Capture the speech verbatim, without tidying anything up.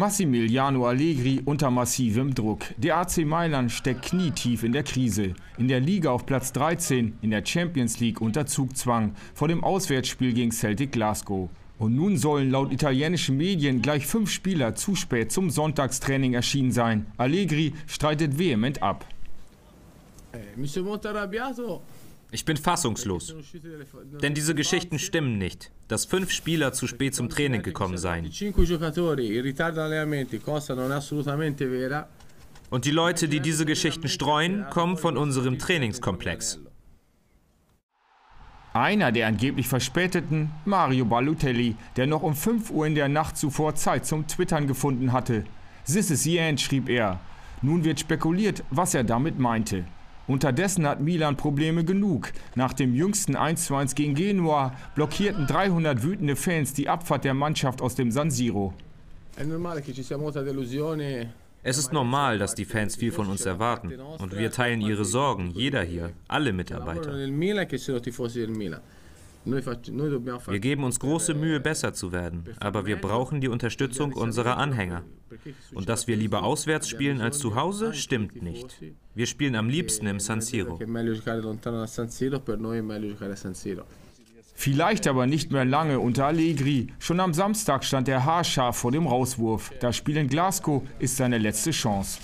Massimiliano Allegri unter massivem Druck. Der A C Mailand steckt knietief in der Krise. In der Liga auf Platz dreizehn, in der Champions League unter Zugzwang, vor dem Auswärtsspiel gegen Celtic Glasgow. Und nun sollen laut italienischen Medien gleich fünf Spieler zu spät zum Sonntagstraining erschienen sein. Allegri streitet vehement ab. Ich bin fassungslos, denn diese Geschichten stimmen nicht, dass fünf Spieler zu spät zum Training gekommen seien. Und die Leute, die diese Geschichten streuen, kommen von unserem Trainingskomplex. Einer der angeblich Verspäteten, Mario Balotelli, der noch um fünf Uhr in der Nacht zuvor Zeit zum Twittern gefunden hatte. "This is the end", schrieb er. Nun wird spekuliert, was er damit meinte. Unterdessen hat Milan Probleme genug. Nach dem jüngsten eins zu eins gegen Genua blockierten dreihundert wütende Fans die Abfahrt der Mannschaft aus dem San Siro. Es ist normal, dass die Fans viel von uns erwarten. Und wir teilen ihre Sorgen, jeder hier, alle Mitarbeiter. Wir geben uns große Mühe, besser zu werden, aber wir brauchen die Unterstützung unserer Anhänger. Und dass wir lieber auswärts spielen als zu Hause, stimmt nicht. Wir spielen am liebsten im San Siro. Vielleicht aber nicht mehr lange unter Allegri. Schon am Samstag stand er haarscharf vor dem Rauswurf. Das Spiel in Glasgow ist seine letzte Chance.